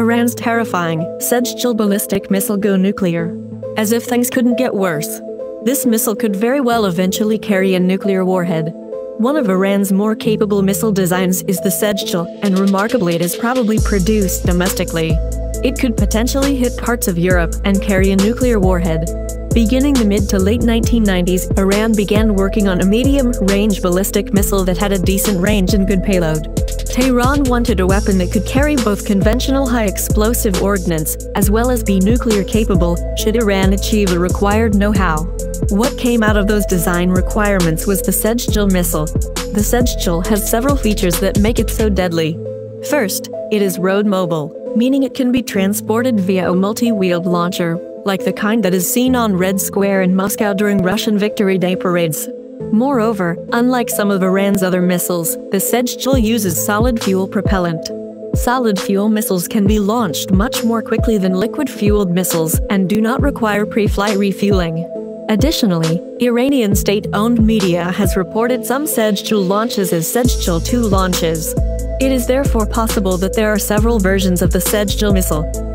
Iran's terrifying Sejjil ballistic missile go nuclear. As if things couldn't get worse. This missile could very well eventually carry a nuclear warhead. One of Iran's more capable missile designs is the Sejjil, and remarkably it is probably produced domestically. It could potentially hit parts of Europe and carry a nuclear warhead. Beginning the mid to late 1990s, Iran began working on a medium-range ballistic missile that had a decent range and good payload. Tehran wanted a weapon that could carry both conventional high-explosive ordnance, as well as be nuclear-capable, should Iran achieve the required know-how. What came out of those design requirements was the Sejjil missile. The Sejjil has several features that make it so deadly. First, it is road mobile, meaning it can be transported via a multi-wheeled launcher, like the kind that is seen on Red Square in Moscow during Russian Victory Day parades. Moreover, unlike some of Iran's other missiles, the Sejjil uses solid fuel propellant. Solid fuel missiles can be launched much more quickly than liquid-fueled missiles and do not require pre-flight refueling. Additionally, Iranian state-owned media has reported some Sejjil launches as Sejjil-2 launches. It is therefore possible that there are several versions of the Sejjil missile.